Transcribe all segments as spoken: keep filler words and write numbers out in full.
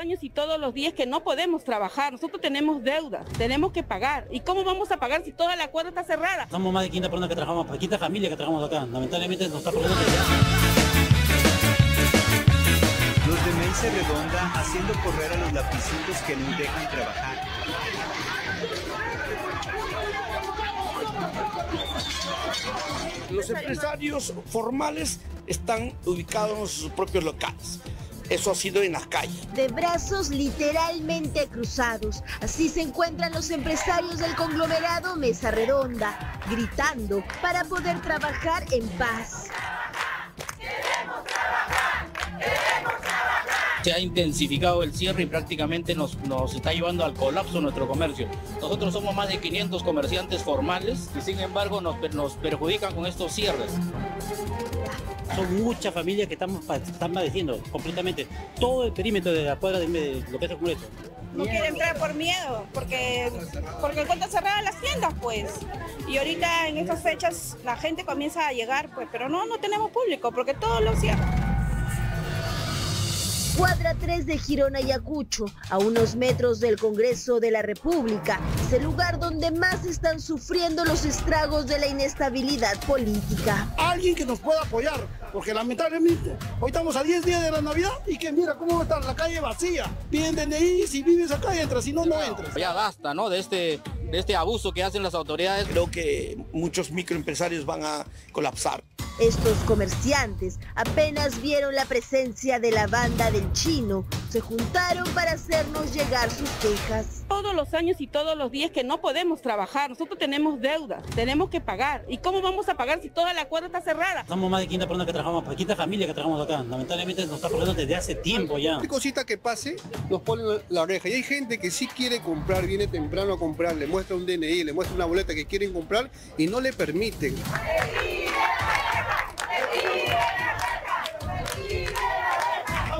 años y todos los días que no podemos trabajar, nosotros tenemos deudas, tenemos que pagar. ¿Y cómo vamos a pagar si toda la cuadra está cerrada? Somos más de quinta personas que trabajamos, quinta familia que trabajamos acá, lamentablemente nos está poniendo que... Los de Mesa Redonda haciendo correr a los lapiceros que no dejan trabajar. Los empresarios formales están ubicados en sus propios locales. Eso ha sido en las calles. De brazos literalmente cruzados. Así se encuentran los empresarios del conglomerado Mesa Redonda, gritando para poder trabajar en paz. ¡Queremos trabajar! ¡Queremos trabajar! Se ha intensificado el cierre y prácticamente nos, nos está llevando al colapso nuestro comercio. Nosotros somos más de quinientos comerciantes formales y sin embargo nos, nos perjudican con estos cierres. Son muchas familias que estamos, están padeciendo completamente todo el perímetro de la cuadra de, de lo que es el Congreso. No quieren entrar por miedo, porque, porque encuentran cerradas las tiendas, pues. Y ahorita en estas fechas la gente comienza a llegar, pues, pero no, no tenemos público, porque todo lo cierran. Cuadra tres de Girona, Ayacucho, a unos metros del Congreso de la República, es el lugar donde más están sufriendo los estragos de la inestabilidad política. Alguien que nos pueda apoyar, porque lamentablemente hoy estamos a diez días de la Navidad y que mira cómo está la calle vacía. Piden D N I, si vives acá entras, si no, no entras. Ya basta, ¿no?, de este, de este abuso que hacen las autoridades. Creo que muchos microempresarios van a colapsar. Estos comerciantes apenas vieron la presencia de la Banda del Chino. Se juntaron para hacernos llegar sus quejas. Todos los años y todos los días que no podemos trabajar, nosotros tenemos deudas, tenemos que pagar. ¿Y cómo vamos a pagar si toda la cuadra está cerrada? Somos más de quinta personas que trabajamos, quinta familia que trabajamos acá. Lamentablemente nos está poniendo desde hace tiempo ya. Cualquier cosita que pase, nos ponen la oreja. Y hay gente que sí quiere comprar, viene temprano a comprar, le muestra un D N I, le muestra una boleta que quieren comprar y no le permiten.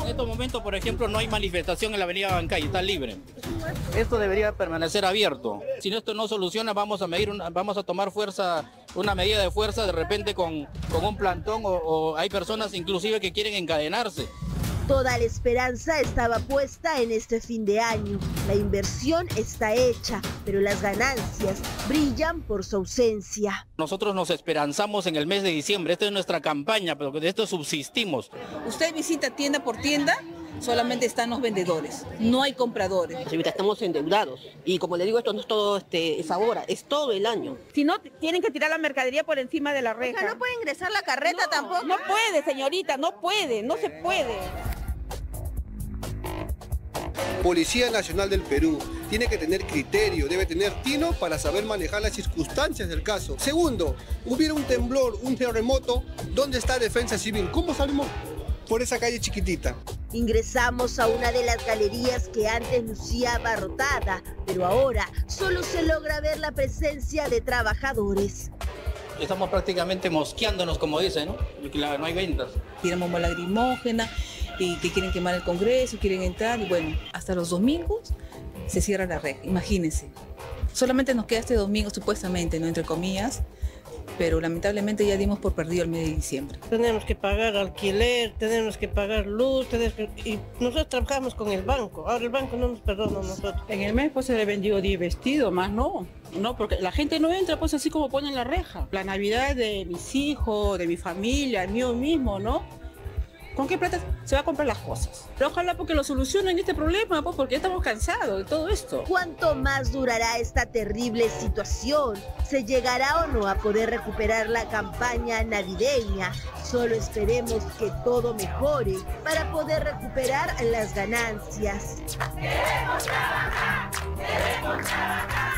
En estos momentos, por ejemplo, no hay manifestación en la Avenida Bancay, está libre. Esto debería permanecer abierto. Si esto no soluciona, vamos a medir, una, vamos a tomar fuerza, una medida de fuerza de repente con, con un plantón o, o hay personas inclusive que quieren encadenarse. Toda la esperanza estaba puesta en este fin de año. La inversión está hecha, pero las ganancias brillan por su ausencia. Nosotros nos esperanzamos en el mes de diciembre. Esta es nuestra campaña, pero de esto subsistimos. Usted visita tienda por tienda, solamente están los vendedores, no hay compradores. Ahorita estamos endeudados y como le digo, esto no es todo este, es ahora, es todo el año. Si no, tienen que tirar la mercadería por encima de la reja. O sea, no puede ingresar la carreta no, tampoco. No puede, señorita, no puede, no se puede. Policía Nacional del Perú tiene que tener criterio, debe tener tino para saber manejar las circunstancias del caso. Segundo, hubiera un temblor, un terremoto, ¿dónde está Defensa Civil? ¿Cómo salimos por esa calle chiquitita? Ingresamos a una de las galerías que antes lucía abarrotada, pero ahora solo se logra ver la presencia de trabajadores. Estamos prácticamente mosqueándonos, como dicen, ¿no? No hay ventas. Tiran bomba lagrimógena y que quieren quemar el Congreso, quieren entrar, y bueno, hasta los domingos se cierra la red, imagínense. Solamente nos queda este domingo, supuestamente, ¿no?, entre comillas, pero lamentablemente ya dimos por perdido el mes de diciembre. Tenemos que pagar alquiler, tenemos que pagar luz, tenemos que... y nosotros trabajamos con el banco, ahora el banco no nos perdona a nosotros. En el mes pues se le vendió diez vestidos, más no, no, porque la gente no entra pues así como ponen la reja. La Navidad de mis hijos, de mi familia, mío mismo, ¿no? ¿Con qué plata se va a comprar las cosas? Pero ojalá porque lo solucionen este problema, pues, porque ya estamos cansados de todo esto. ¿Cuánto más durará esta terrible situación? ¿Se llegará o no a poder recuperar la campaña navideña? Solo esperemos que todo mejore para poder recuperar las ganancias. ¡Queremos trabajar! ¡Queremos trabajar!